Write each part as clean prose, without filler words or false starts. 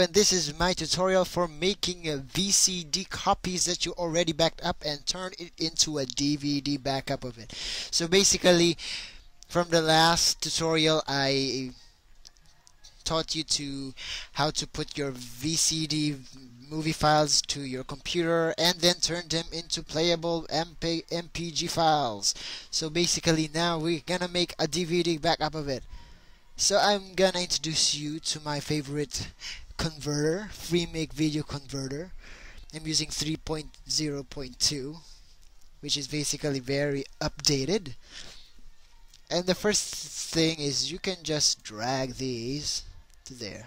and this is my tutorial for making VCD copies that you already backed up and turn it into a DVD backup of it. So basically, from the last tutorial, I taught you how to put your VCD movie files to your computer and then turn them into playable MPG files. So basically now we're gonna make a DVD backup of it. So I'm gonna introduce you to my favorite converter, Freemake Video Converter. I'm using 3.0.2, which is basically very updated. And the first thing is you can just drag these to there.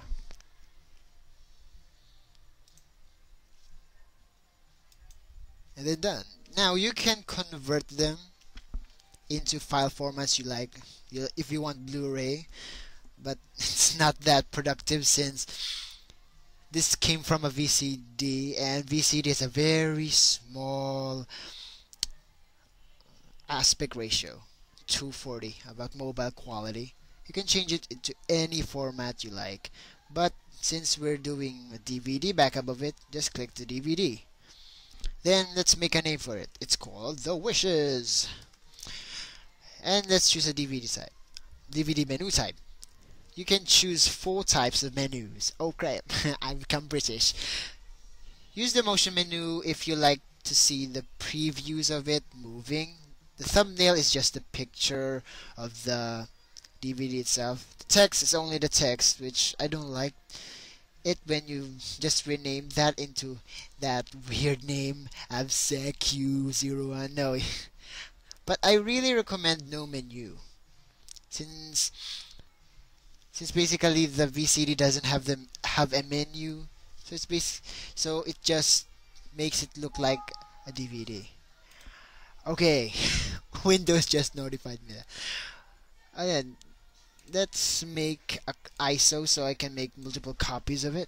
And they're done. Now you can convert them into file formats you like, if you want Blu-ray, but it's not that productive since this came from a VCD, and VCD is a very small aspect ratio, 240, about mobile quality. You can change it into any format you like, but since we're doing a DVD backup of it, just click the DVD. Then let's make a name for it. It's called The Wishes. And let's choose a DVD type. DVD menu type. You can choose 4 types of menus. Oh crap, I've become British. Use the motion menu if you like to see the previews of it moving. The thumbnail is just the picture of the DVD itself. The text is only the text, which I don't like it when you just rename that into that weird name, ABSEQ01. No. But I really recommend no menu, since basically the VCD doesn't have a menu, so it's it just makes it look like a DVD. Okay, Windows just notified me that. And let's make a ISO so I can make multiple copies of it.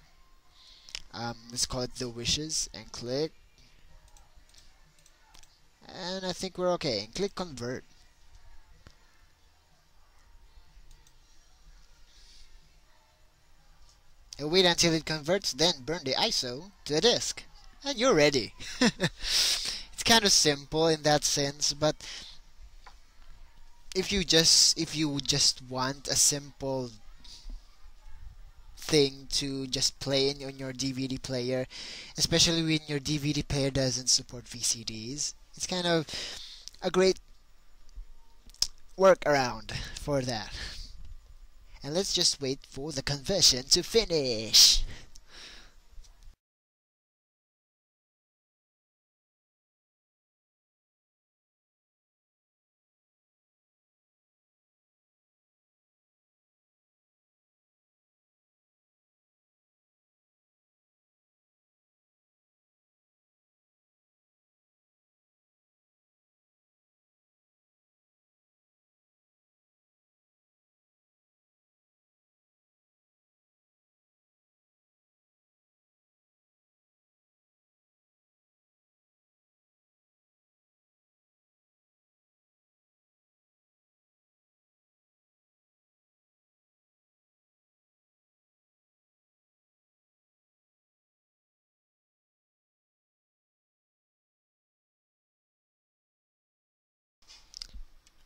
Let's call it The Wishes and click. And I think we're okay. Click convert. And wait until it converts, then burn the ISO to the disk. And you're ready. It's kind of simple in that sense, but if you just want a simple thing to just play on your DVD player, especially when your DVD player doesn't support VCDs, it's kind of a great workaround for that. And let's just wait for the conversion to finish.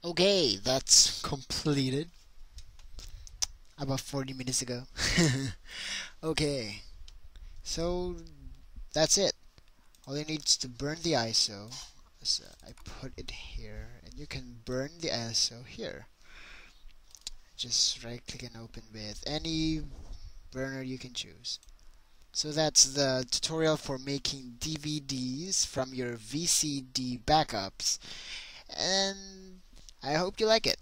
Okay, that's completed about 40 minutes ago. Okay, so that's it. All you need is to burn the ISO. So I put it here, and you can burn the ISO here. Just right click and open with any burner you can choose. So that's the tutorial for making DVDs from your VCD backups, and I hope you like it.